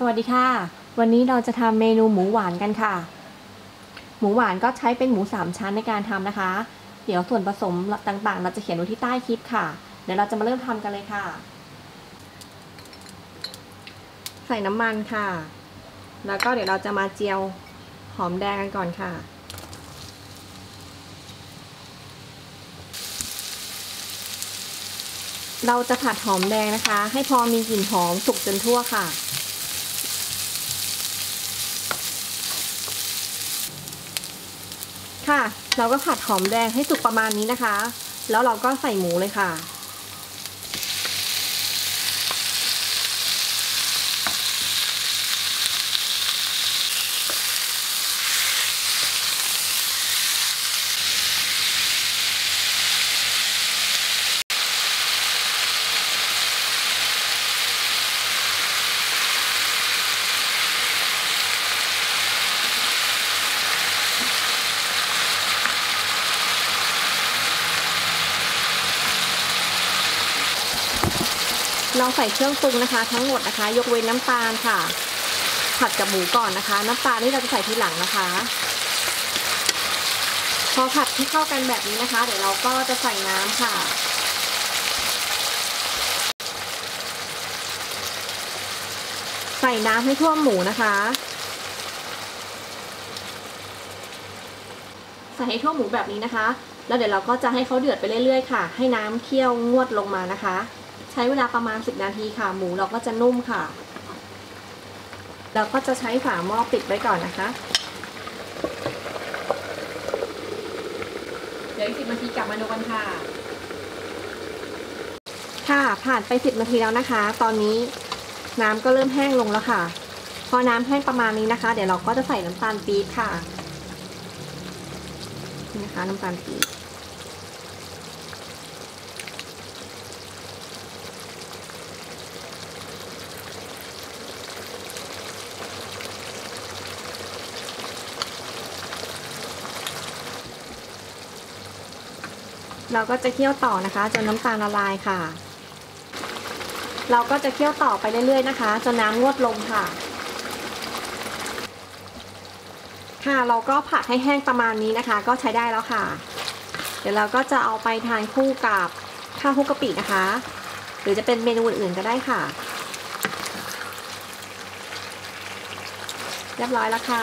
สวัสดีค่ะวันนี้เราจะทำเมนูหมูหวานกันค่ะหมูหวานก็ใช้เป็นหมู3ชั้นในการทำนะคะเดี๋ยวส่วนผสมต่างๆเราจะเขียนไว้ที่ใต้คลิปค่ะเดี๋ยวเราจะมาเริ่มทำกันเลยค่ะใส่น้ำมันค่ะแล้วก็เดี๋ยวเราจะมาเจียวหอมแดงกันก่อนค่ะเราจะผัดหอมแดงนะคะให้พอมีกลิ่นหอมสุกจนทั่วค่ะค่ะเราก็ผัดหอมแดงให้สุกประมาณนี้นะคะแล้วเราก็ใส่หมูเลยค่ะเราใส่เครื่องปรุงนะคะทั้งหมดนะคะยกเว้นน้ำตาลค่ะผัดกับหมูก่อนนะคะน้ำตาลนี่เราจะใส่ทีหลังนะคะพอผัดให้เข้ากันแบบนี้นะคะเดี๋ยวเราก็จะใส่น้ำค่ะใส่น้ำให้ท่วมหมูนะคะใส่ให้ท่วมหมูแบบนี้นะคะแล้วเดี๋ยวเราก็จะให้เขาเดือดไปเรื่อยๆค่ะให้น้ำเคี่ยวงวดลงมานะคะใช้เวลาประมาณ10นาทีค่ะหมูเราก็จะนุ่มค่ะเราก็จะใช้ฝาหม้อปิดไว้ก่อนนะคะเดี๋ยวอีก10นาทีกลับมาดูกันค่ะค่ะผ่านไป10นาทีแล้วนะคะตอนนี้น้ำก็เริ่มแห้งลงแล้วค่ะพอน้ำแห้งประมาณนี้นะคะเดี๋ยวเราก็จะใส่น้ำตาลปี๊บค่ะนี่นะคะน้ำตาลปี๊บเราก็จะเคี่ยวต่อนะคะจนน้ำตาลละลายค่ะเราก็จะเคี่ยวต่อไปเรื่อยๆนะคะจนน้ำงวดลงค่ะค่ะเราก็ผัดให้แห้งประมาณนี้นะคะก็ใช้ได้แล้วค่ะเดี๋ยวเราก็จะเอาไปทานคู่กับข้าวคลุกกะปินะคะหรือจะเป็นเมนูอื่นๆก็ได้ค่ะเรียบร้อยแล้วค่ะ